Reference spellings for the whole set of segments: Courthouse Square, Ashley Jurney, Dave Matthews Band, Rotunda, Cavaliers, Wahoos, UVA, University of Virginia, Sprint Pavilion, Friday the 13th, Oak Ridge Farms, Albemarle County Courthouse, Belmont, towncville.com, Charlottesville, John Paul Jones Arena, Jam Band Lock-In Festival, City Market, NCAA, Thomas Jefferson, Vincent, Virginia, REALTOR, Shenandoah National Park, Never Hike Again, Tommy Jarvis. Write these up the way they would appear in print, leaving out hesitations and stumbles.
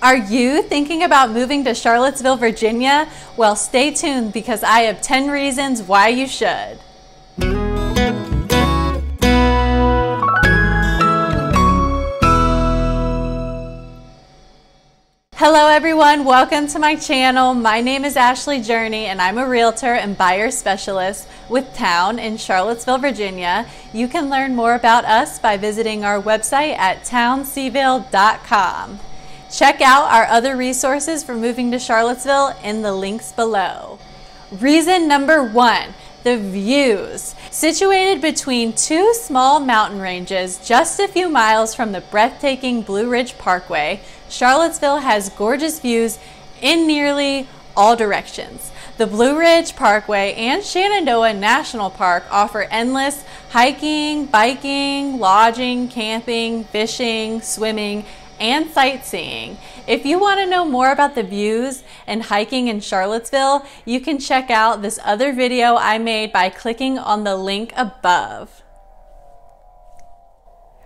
Are you thinking about moving to Charlottesville, Virginia? Well, stay tuned because I have 10 reasons why you should. Hello everyone, welcome to my channel. My name is Ashley Jurney and I'm a realtor and buyer specialist with Town in Charlottesville, Virginia. You can learn more about us by visiting our website at towncville.com. Check out our other resources for moving to Charlottesville in the links below. Reason number one, the views. Situated between two small mountain ranges just a few miles from the breathtaking Blue Ridge Parkway, Charlottesville has gorgeous views in nearly all directions. The Blue Ridge Parkway and Shenandoah National Park offer endless hiking, biking, lodging, camping, fishing, swimming, and sightseeing. If you want to know more about the views and hiking in Charlottesville, you can check out this other video I made by clicking on the link above.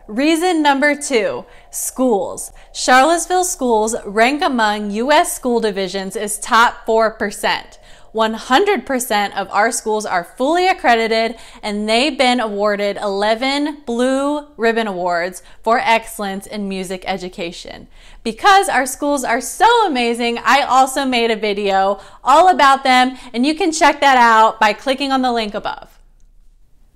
Reason number two, schools. Charlottesville schools rank among U.S. school divisions as top 4%. 100% of our schools are fully accredited and they've been awarded 11 Blue Ribbon Awards for excellence in music education. Because our schools are so amazing, I also made a video all about them and you can check that out by clicking on the link above.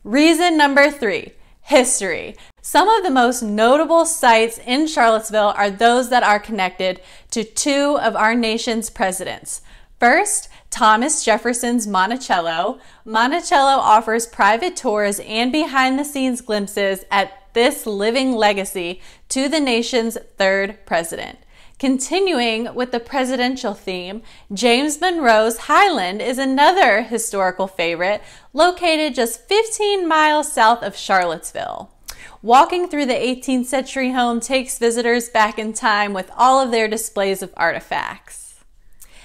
Reason number three, history. Some of the most notable sites in Charlottesville are those that are connected to two of our nation's presidents. First, Thomas Jefferson's Monticello. Monticello offers private tours and behind-the-scenes glimpses at this living legacy to the nation's third president. Continuing with the presidential theme, James Monroe's Highland is another historical favorite located just 15 miles south of Charlottesville. Walking through the 18th century home takes visitors back in time with all of their displays of artifacts.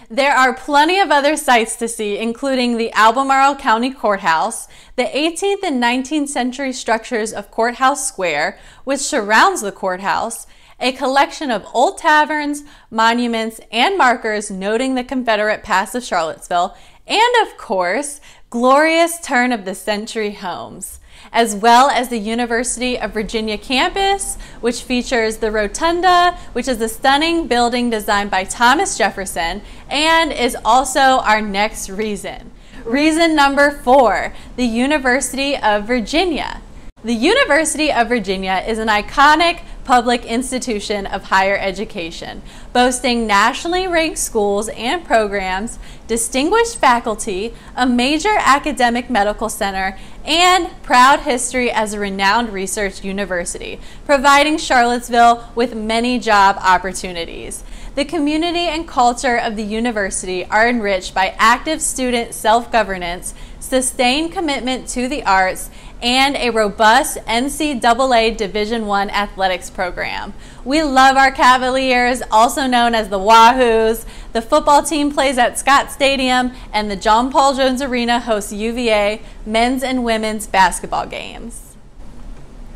There are plenty of other sights to see, including the Albemarle County Courthouse, the 18th and 19th century structures of Courthouse Square, which surrounds the courthouse, a collection of old taverns, monuments, and markers noting the Confederate past of Charlottesville, and of course, glorious turn-of-the-century homes, as well as the University of Virginia campus, which features the Rotunda, which is a stunning building designed by Thomas Jefferson and is also our next reason. Reason number four, the University of Virginia. The University of Virginia is an iconic public institution of higher education, boasting nationally ranked schools and programs, distinguished faculty, a major academic medical center, and proud history as a renowned research university, providing Charlottesville with many job opportunities. The community and culture of the university are enriched by active student self-governance, sustained commitment to the arts, and a robust NCAA Division I athletics program. We love our Cavaliers, also known as the Wahoos. The football team plays at Scott Stadium, and the John Paul Jones Arena hosts UVA men's and women's basketball games.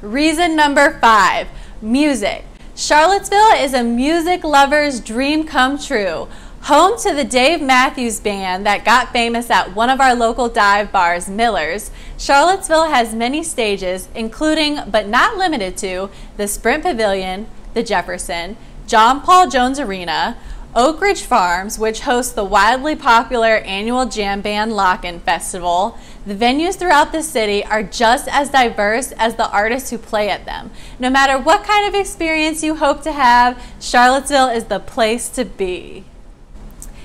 Reason number five, music. Charlottesville is a music lover's dream come true. Home to the Dave Matthews Band that got famous at one of our local dive bars, Miller's, Charlottesville has many stages, including, but not limited to, the Sprint Pavilion, the Jefferson, John Paul Jones Arena, Oak Ridge Farms, which hosts the wildly popular annual Jam Band Lock-In Festival. The venues throughout the city are just as diverse as the artists who play at them. No matter what kind of experience you hope to have, Charlottesville is the place to be.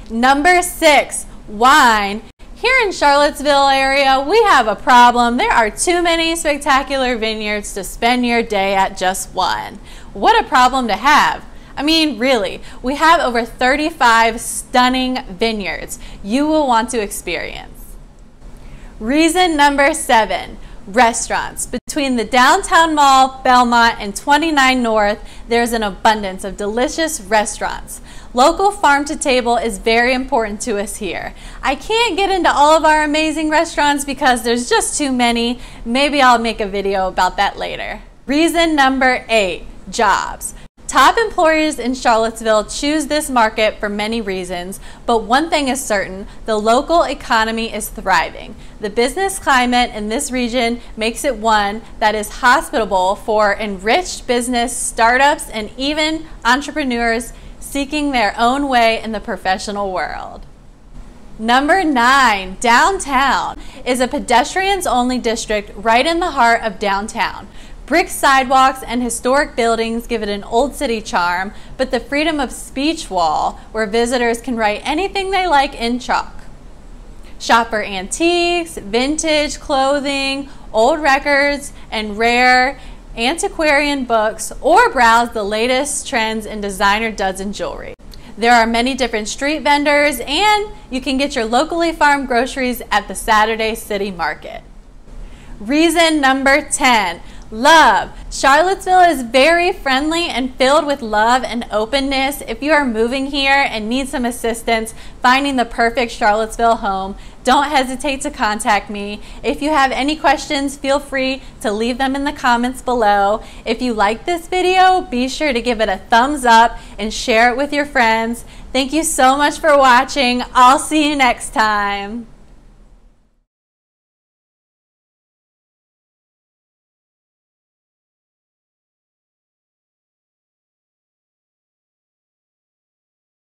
Number six, wine. Here in Charlottesville area, we have a problem. There are too many spectacular vineyards to spend your day at just one. What a problem to have. I mean, really, we have over 35 stunning vineyards you will want to experience. Reason number seven, restaurants. Between the downtown mall, Belmont, and 29 North, there's an abundance of delicious restaurants. Local farm to table is very important to us here. I can't get into all of our amazing restaurants because there's just too many. Maybe I'll make a video about that later. Reason number eight, jobs. Top employers in Charlottesville choose this market for many reasons, but one thing is certain, the local economy is thriving. The business climate in this region makes it one that is hospitable for enriched business startups and even entrepreneurs seeking their own way in the professional world. Number 9, downtown, is a pedestrians-only district right in the heart of downtown. Brick sidewalks and historic buildings give it an old city charm, but the Freedom of Speech Wall, where visitors can write anything they like in chalk. Shop for antiques, vintage clothing, old records, and rare antiquarian books, or browse the latest trends in designer duds and jewelry. There are many different street vendors, and you can get your locally farmed groceries at the Saturday City Market. Reason number 10. Love. Charlottesville is very friendly and filled with love and openness. If you are moving here and need some assistance finding the perfect Charlottesville home, don't hesitate to contact me. If you have any questions, feel free to leave them in the comments below. If you like this video, be sure to give it a thumbs up and share it with your friends. Thank you so much for watching. I'll see you next time.